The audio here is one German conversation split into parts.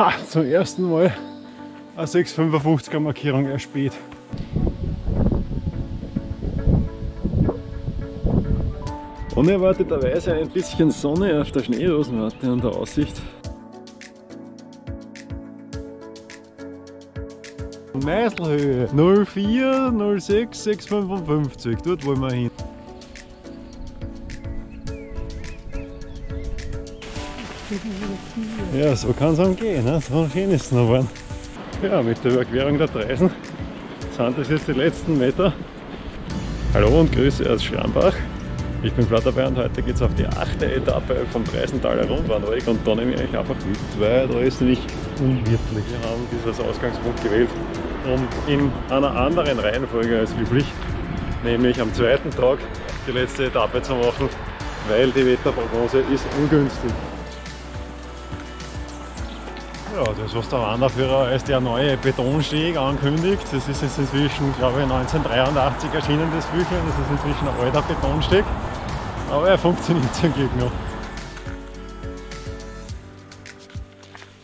Ha, zum ersten Mal eine 6,55er Markierung erspäht. Unerwarteterweise ein bisschen Sonne auf der Schneerosenwarte und der Aussicht. Meiselhöhe 04, 06, 655, dort wollen wir hin. Ja, so kann es umgehen, ne? So schön ist es noch geworden. Ja, mit der Überquerung der Traisen sind das jetzt die letzten Meter. Hallo und Grüße aus Schrambach. Ich bin Flutterby und heute geht es auf die 8. Etappe vom Traisentaler Rundwanderweg und da nehme ich euch einfach mit, weil da ist nämlich unwirtlich. Wir haben dieses Ausgangspunkt gewählt und in einer anderen Reihenfolge als üblich, nämlich am zweiten Tag die letzte Etappe zu machen, weil die Wetterprognose ist ungünstig. Ja, das, was der Wanderführer als der neue Betonsteg ankündigt, das ist jetzt inzwischen, glaube ich, 1983 erschienen, das Büchlein, das ist inzwischen ein alter Betonsteg, aber er funktioniert zum Glück noch.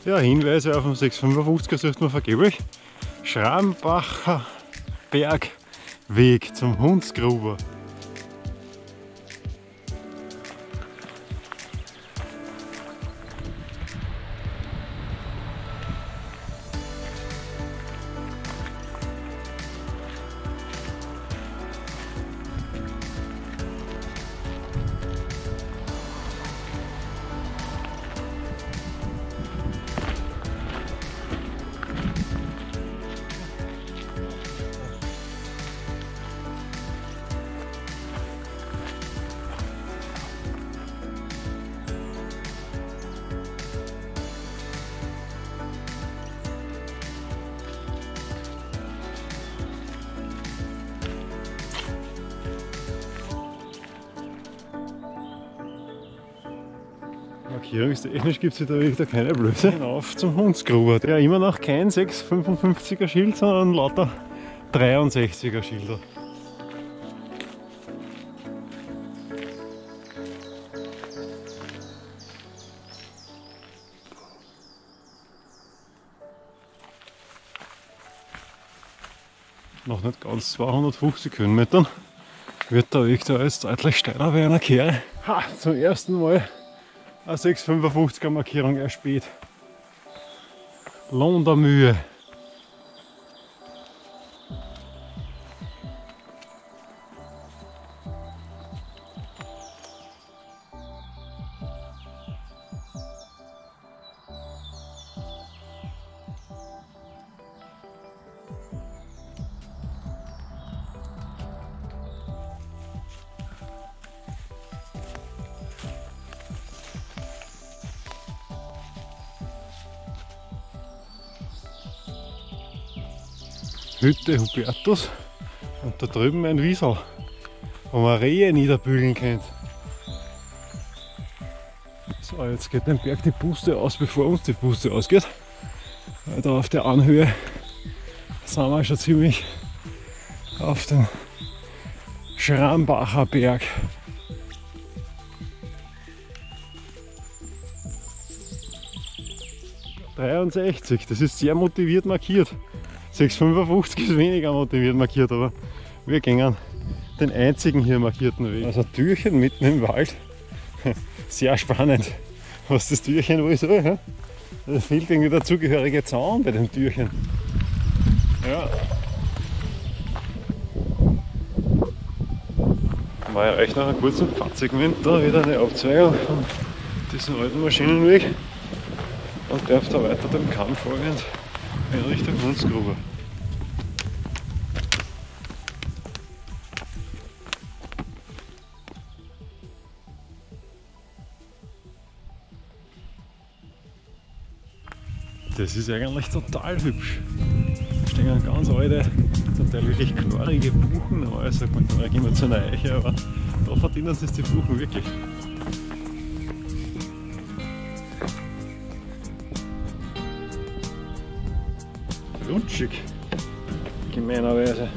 Ja, Hinweise auf den 655er sucht man vergeblich. Schrambacher Bergweg zum Hundsgruber. Markierungstechnisch gibt es hier da wirklich keine Blöße. Hinauf zum Hundsgruber. Ja, immer noch kein 6,55er Schild, sondern lauter 63er Schilder. Noch nicht ganz 250 Höhenmetern wird der Weg da jetzt deutlich steiler wie einer Kerl. Ha, zum ersten Mal eine 6,55er Markierung erspäht. Lohn der Mühe. Hütte Hubertus und da drüben ein Wiesel, wo man Rehe niederbügeln kann. So, jetzt geht dem Berg die Puste aus, bevor uns die Puste ausgeht. Da auf der Anhöhe sind wir schon ziemlich auf den Schrambacher Berg. '63, das ist sehr motiviert markiert. 6,55 ist weniger motiviert markiert, aber wir gehen den einzigen hier markierten Weg. Also Türchen mitten im Wald, sehr spannend, was das Türchen wohl soll. Da fehlt irgendwie der zugehörige Zaun bei dem Türchen. Ja. War ja recht nach einem kurzen Fahrzeugwinter wieder eine Abzweigung von diesem alten Maschinenweg und darf da weiter dem Kamm folgend in Richtung Munzgruber. Das ist eigentlich total hübsch. Da stehen ganz alte, zum Teil wirklich knorrige Buchen. Normalerweise sagt man knorrig immer zu einer Eiche, aber da verdienen sich die Buchen wirklich. Rutschig, gemeinerweise.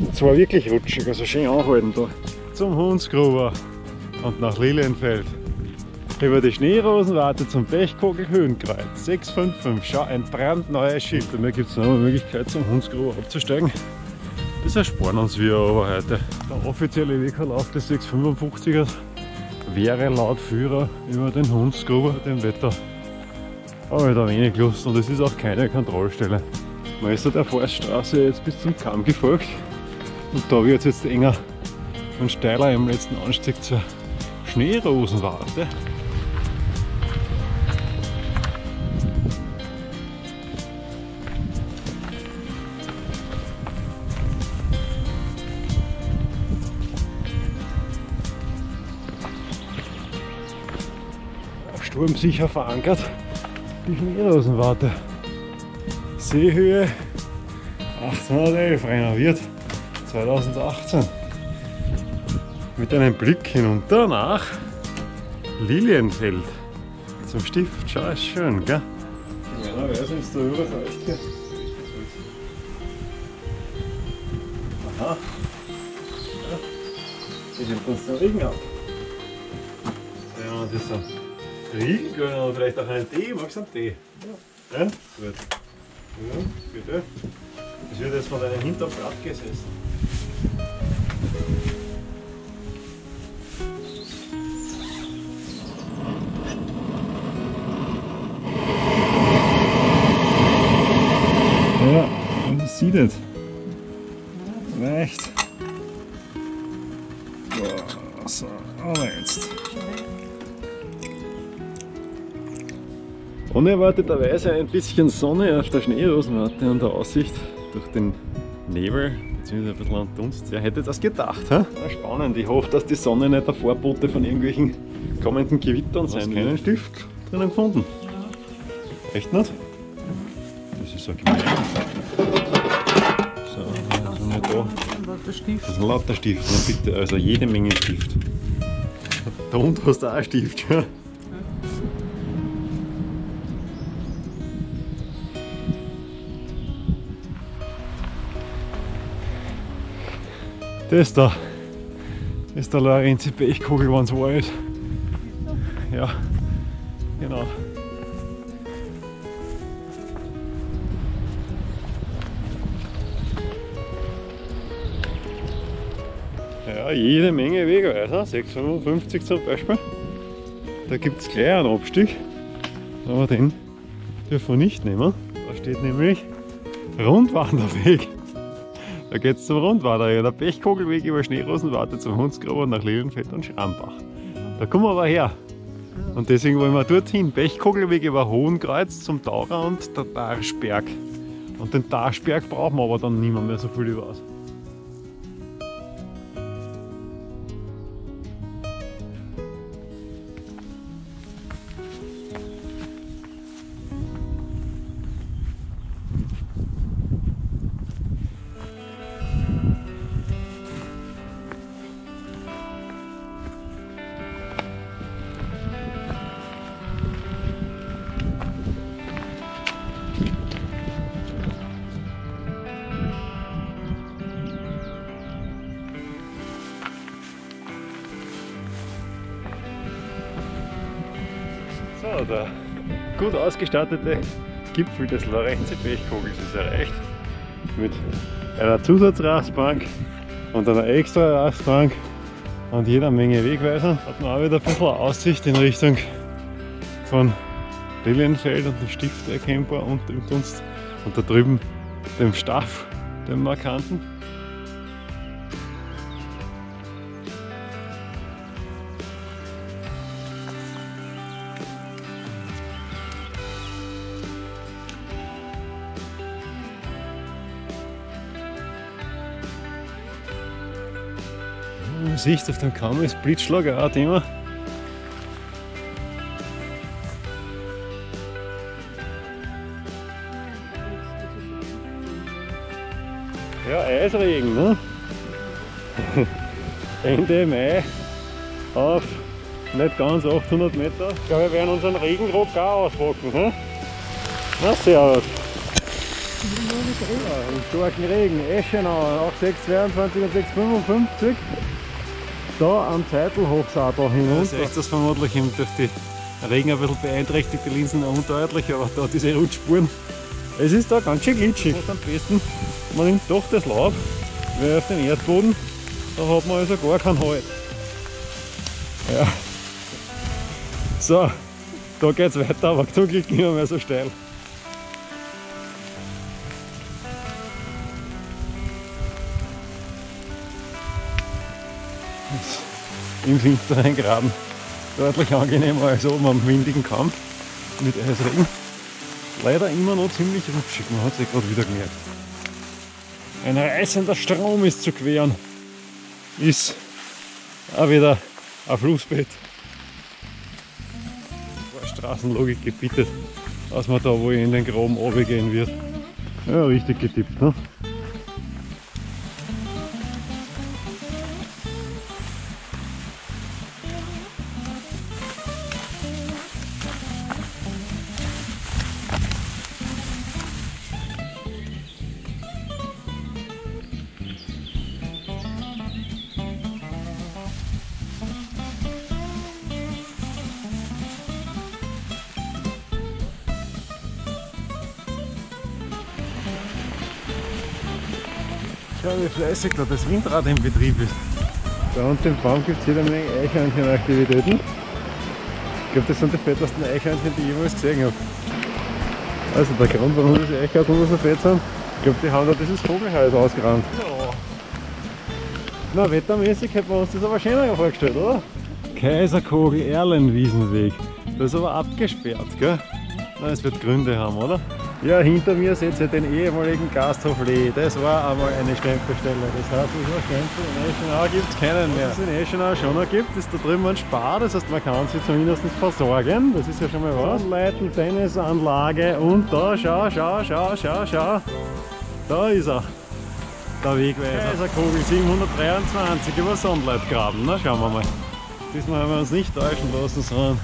Und zwar wirklich rutschig, also schön anhalten da. Zum Hundsgruber und nach Lilienfeld. über die Schneerosenwarte zum Pechkogel-Höhenkreuz 655. Schau, ein brandneues Schild. Und da gibt es noch eine Möglichkeit, zum Hundsgruber abzusteigen. Das ersparen uns wir aber heute. Der offizielle Wegverlauf des 655ers wäre laut Führer über den Hundsgruber, dem Wetter. Aber ich habe wenig Lust und es ist auch keine Kontrollstelle. Man ist der Forststraße jetzt bis zum Kamm gefolgt und da wird es jetzt enger und steiler im letzten Anstieg zur Schneerosenwarte. Sturmsicher verankert die Schneerosenwarte. Seehöhe 1811, renoviert 2018. Mit einem Blick hinunter nach Lilienfeld zum Stift. Schau, ist schön, gell? In meiner Weise ist da überall hier. Aha. Wie nimmt uns der Regen ab? Wenn wir uns das so kriegen können oder vielleicht auch einen Tee. Magst du einen Tee? Ja. Nein? Gut. Ja, bitte. Es wird jetzt von deinem Hintern platt gesessen. Ja, das sieht es. Reicht. Boah, so, aber jetzt. Unerwarteterweise ein bisschen Sonne auf der Schneerosenwarte und der Aussicht durch den Nebel, beziehungsweise ein bisschen an Dunst. Wer hätte das gedacht? Hä? Spannend. Ich hoffe, dass die Sonne nicht der Vorbote von irgendwelchen kommenden Gewittern sein wird. Du hast keinen Stift drinnen gefunden? Ja. Echt nicht? Das ist so gemein. So, was haben wir da? Das ist ein lauter Stift. Na bitte, also jede Menge Stift. Da unten hast du auch einen Stift. Ja. Das da ist der Lorenzipechkogel, wenn es wahr ist. Ja, genau. Ja, jede Menge Wegweiser, 655 zum Beispiel. Da gibt es gleich einen Abstieg, aber den dürfen wir nicht nehmen. Da steht nämlich Rundwanderweg. Da geht es zum Rundwanderweg, der Pechkogelweg über Schneerosenwarte zum Hundsgruber nach Lilienfeld und Schrambach. Da kommen wir aber her. Und deswegen wollen wir dorthin. Pechkogelweg über Hohenkreuz zum Taurer und der Tarschberg. Und den Tarschberg brauchen wir aber dann niemand mehr so viel über aus. Der gut ausgestattete Gipfel des Lorenzipechkogels ist erreicht. Mit einer Zusatzrastbank und einer extra Rastbank und jeder Menge Wegweisern. Hat man auch wieder ein bisschen Aussicht in Richtung von Lilienfeld und dem Stift erkennbar und im Dunst. Und da drüben dem Staff, dem markanten. Sicht auf dem Kamm ist Blitzschlag auch ein Thema. Ja, Eisregen, ne? Ende Mai auf nicht ganz 800 Meter. Ich glaube, wir werden unseren Regenrock auch auspacken. Ne? Na, servus. Ja, im starken Regen. Eschenau, auch 622 und 655. Da am Zeitelhochsattel hinunter. Das ist das vermutlich durch die Regen ein bisschen beeinträchtigt, die Linsen undeutlich, aber da diese Rutschspuren. Es ist da ganz schön glitschig. Und am besten, man nimmt doch das Laub, weil auf dem Erdboden, da hat man also gar keinen Halt. Ja. So, da geht's weiter, aber zum Glück nicht mehr so steil. Im finsteren Graben deutlich angenehmer als oben am windigen Kampf mit Eisregen. Leider immer noch ziemlich rutschig, man hat sich gerade wieder gemerkt. Ein reißender Strom ist zu queren. Ist auch wieder ein Flussbett. Eine Straßenlogik gebietet, dass man da wohl in den Graben runtergehen wird. Ja, richtig getippt, ne? Schau, wie fleißig da das Windrad im Betrieb ist. Da unter dem Baum gibt es jede Menge Eichhörnchenaktivitäten. Ich glaube, das sind die fettesten Eichhörnchen, die ich jemals gesehen habe. Also der Grund, warum diese Eichhörnchen so fett sind, ich glaube, die haben da dieses Vogelhaus ausgerannt. Ja. Na, wettermäßig hätten wir uns das aber schöner vorgestellt, oder? Kaiserkogel-Erlenwiesenweg. Das ist aber abgesperrt, gell? Nein, es wird Gründe haben, oder? Ja, hinter mir seht ihr den ehemaligen Gasthof Lee. Das war einmal eine Stempelstelle. Das heißt, über Stempel in Eschenau gibt es keinen mehr. Was es in Eschenau schon noch gibt, ist da drüben ein Spar. Das heißt, man kann sie zumindest versorgen. Das ist ja schon mal was. Sonnleiten, Tennisanlage und da, schau. Da ist er. Der Wegweiser. Kaiserkogel 723 über Sonnleitgraben. Na, schauen wir mal. Diesmal haben wir uns nicht täuschen lassen, sondern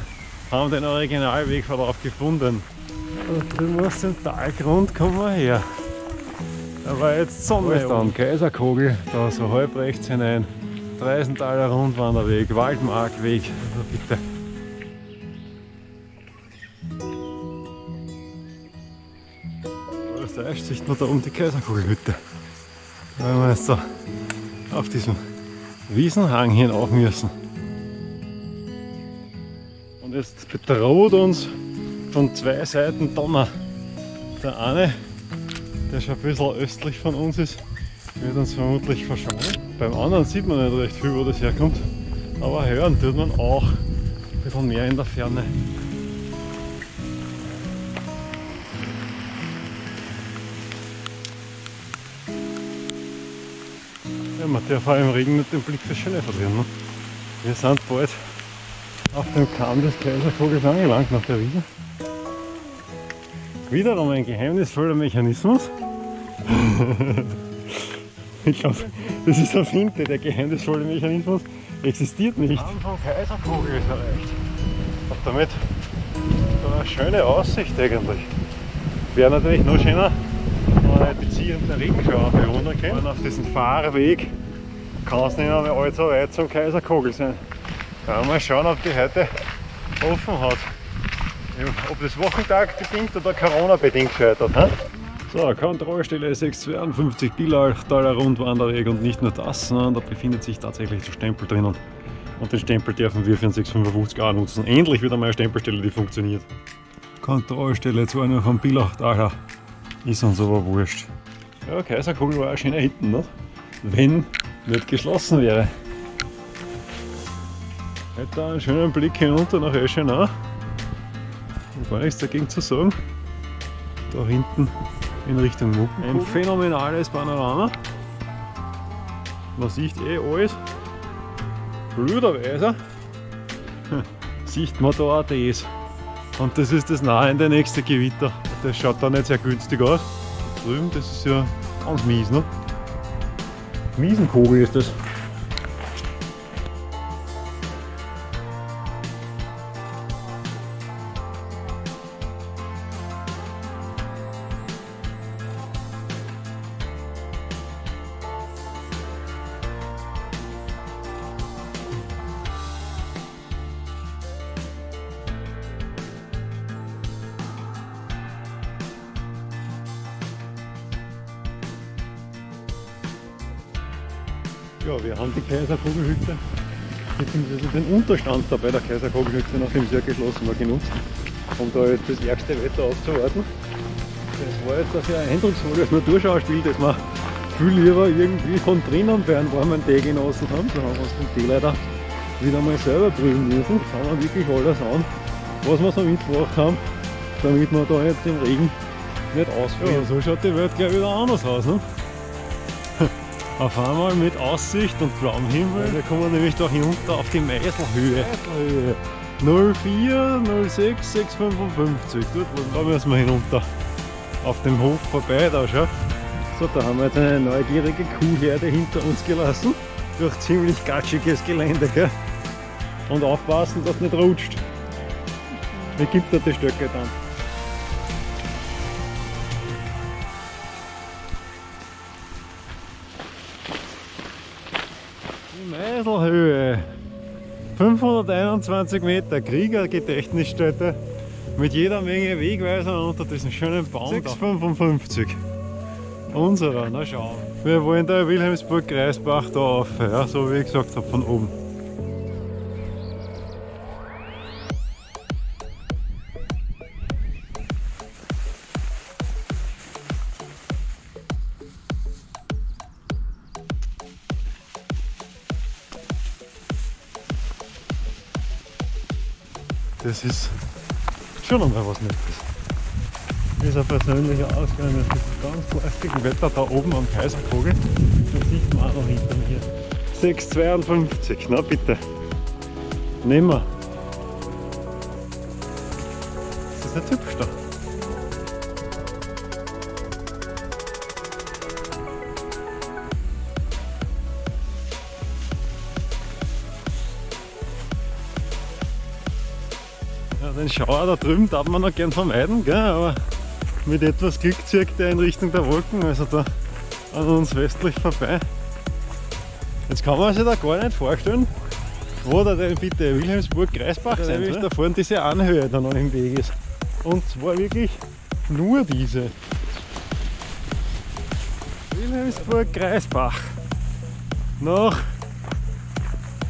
haben den Originalwegverlauf gefunden. Du musst den Talgrund kommen her. Da war jetzt Sonne. Dann Kaiserkogel, da so halb rechts hinein. Traisentaler Rundwanderweg, Waldmarkweg. Also bitte. Das täuscht sich noch da um die Kaiserkogelhütte. Weil wir jetzt da auf diesem Wiesenhang hinauf müssen. Und jetzt bedroht uns von zwei Seiten Donner. Der eine, der schon ein bisschen östlich von uns ist, wird uns vermutlich verschonen. Beim anderen sieht man nicht recht viel, wo das herkommt, aber hören tut man auch ein bisschen mehr in der Ferne. Ja, man darf auch im Regen nicht den Blick für Schöne verlieren. Ne? Wir sind bald auf dem Kamm des Kaiserkogels angelangt nach der Wiese. Wiederum ein geheimnisvoller Mechanismus. Ich glaube, das ist eine Finte. Der geheimnisvolle Mechanismus existiert nicht. Anfang Kaiserkogel ist erreicht. Und damit eine schöne Aussicht eigentlich. Wäre natürlich noch schöner, wenn man die ziehende Regenschau bewundern kann. Auf diesem Fahrweg kann es nicht mehr allzu weit zum Kaiserkogel sein. Ja, mal schauen, ob die heute offen hat. Ob das Wochentag bedingt oder Corona bedingt scheitert. He? So, Kontrollstelle 652 Pielachtaler Rundwanderweg und nicht nur das, sondern da befindet sich tatsächlich der Stempel drinnen. Und den Stempel dürfen wir für den 655 auch nutzen. Endlich wieder mal eine Stempelstelle, die funktioniert. Kontrollstelle 2 nur von Pielachtaler. Ist uns aber wurscht. Ja, Kaiserkogel war ja schön hinten, ne? Wenn nicht geschlossen wäre. Hätte einen schönen Blick hinunter nach Eschenau. Gar nichts dagegen zu sagen. Da hinten in Richtung Munzgruber. Ein phänomenales Panorama. Man sieht alles. Blöderweise sieht man da auch das. Und das ist das nahende nächste Gewitter. Das schaut da nicht sehr günstig aus. Da drüben, das ist ja ganz mies, ne? Miesenkogel ist das. Ja, wir haben die Kaiserkogelhütte, beziehungsweise den Unterstand da bei der Kaiserkogelhütte, nachdem sie ja geschlossen war, genutzt, um da jetzt das ärgste Wetter auszuwarten. Das war jetzt ein sehr eindrucksvolles Naturschauspiel, das wir viel lieber irgendwie von drinnen bei einem warmen Tee genossen haben. Da haben wir uns den Tee leider wieder mal selber prüfen müssen. Jetzt haben wir wirklich alles an, was wir so mitgebracht haben, damit wir da jetzt im Regen nicht ausfrieren. Ja, so schaut die Welt gleich wieder anders aus, ne? Auf einmal mit Aussicht und blauem Himmel. Ja, wir kommen nämlich da hinunter auf die Meiselhöhe. 04, 06, 655. Gut, da müssen wir hinunter auf dem Hof vorbei. Da schau. So, da haben wir jetzt eine neugierige Kuhherde hinter uns gelassen. Durch ziemlich gatschiges Gelände, gell? Und aufpassen, dass nicht rutscht. Wer gibt da die Stöcke dann? Die Meiselhöhe. 521 Meter Kriegergedächtnisstätte mit jeder Menge Wegweisern unter diesem schönen Baum. 655. Unserer, na schau. Wir wollen da Wilhelmsburg Kreisbach da auf, ja, so wie ich gesagt habe, von oben. Das ist schon einmal was Nettes. Dieser persönliche Ausgang mit diesem ganz plastigen Wetter da oben am Kaiserkogel. Das sieht man auch noch hinter mir. 6,52, na bitte. Nehmen wir. Das ist nicht hübsch da. Ja, den Schauer da drüben darf man noch gern vermeiden, gell? Aber mit etwas Glück zirkt er in Richtung der Wolken, also da an uns westlich vorbei. Jetzt kann man sich da gar nicht vorstellen, wo da denn bitte Wilhelmsburg-Kreisbach sein ist, da vorne diese Anhöhe da noch im Weg ist. Und zwar wirklich nur diese. Wilhelmsburg-Kreisbach. Nach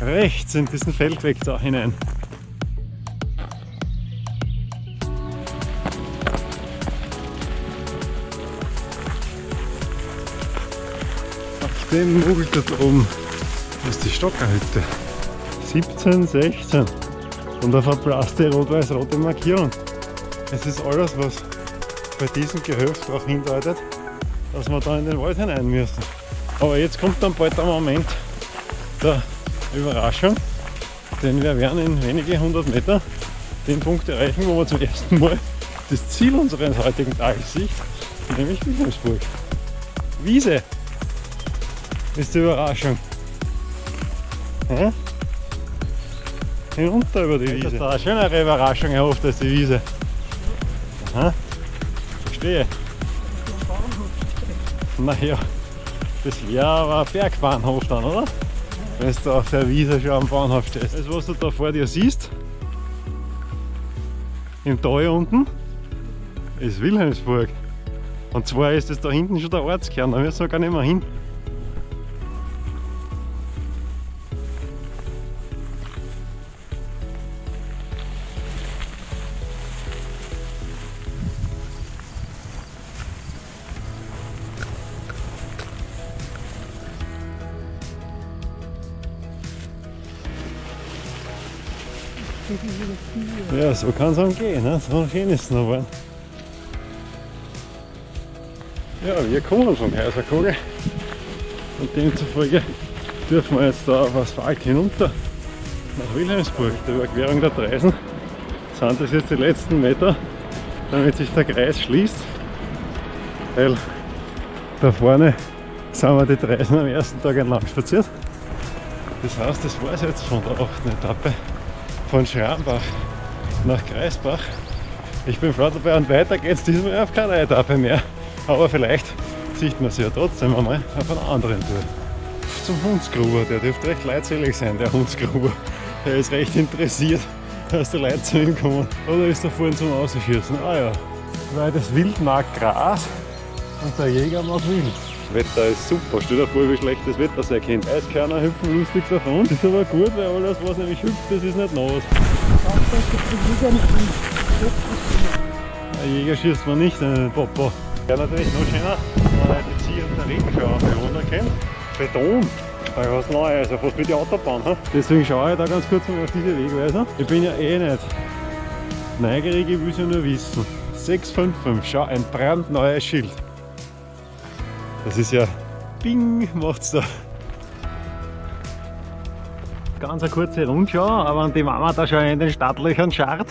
rechts in diesen Feldweg da hinein. Den Mugel dort oben ist die Stockerhütte. 1716 und eine verblasste rot-weiß-rote Markierung. Es ist alles, was bei diesem Gehöft darauf hindeutet, dass wir da in den Wald hinein müssen. Aber jetzt kommt dann bald der Moment der Überraschung, denn wir werden in wenige 100 Meter den Punkt erreichen, wo wir zum ersten Mal das Ziel unseres heutigen Tages sieht, nämlich Wieselsburg. Wiese! Ist die Überraschung. Ja? Hinunter über die Wiese. Das ist eine schönere Überraschung, ich hoffe, dass die Wiese. Aha. Verstehe. Naja, das wäre aber ein Bergbahnhof dann, oder? Wenn du auf der Wiese schon am Bahnhof stehst. Das, was du da vor dir siehst, im Tal unten, ist Wilhelmsburg. Und zwar ist das da hinten schon der Ortskern, da müssen wir gar nicht mehr hin. Ja, so kann es einem gehen, ne? So schön ist es noch geworden. Ja, wir kommen vom Kaiserkogel und demzufolge dürfen wir jetzt da auf Asphalt hinunter nach Wilhelmsburg. Mit der Überquerung der Traisen sind das jetzt die letzten Meter, damit sich der Kreis schließt, weil da vorne sind wir die Traisen am ersten Tag entlang spaziert. Das heißt, das war es jetzt von der 8. Etappe von Schrambach nach Kreisbach. Ich bin Flutterby und weiter geht's diesmal auf keiner Etappe mehr. Aber vielleicht sieht man sie ja trotzdem einmal auf einer anderen Tour. Zum Hundsgruber, der dürfte recht leutselig sein, der Hundsgruber. Der ist recht interessiert, dass die Leute zu ihm kommen. Oder ist er vorhin zum Ausschießen? Ah ja, weil das Wild mag Gras und der Jäger mag Wild. Das Wetter ist super. Stell dir vor, wie schlechtes Wetter sein könnte. Eiskörner hüpfen lustig davon. Das ist aber gut, weil alles, was nämlich hüpft, das ist nicht nass. Ein Jäger schießt man nicht, Papa. Wäre natürlich noch schöner, wenn man die Zier und den Regenschauer runterkommt. Beton. Da ist was Neues, also fast wie die Autobahn. He? Deswegen schaue ich da ganz kurz mal auf diese Wegweiser. Ich bin ja eh nicht neugierig, ich will es ja nur wissen. 655, schau, ein brandneues Schild. Das ist ja Bing, macht's da. Ganz eine kurze Rundschau, aber an die Mama da schon in den Stadtlöchern scharrt.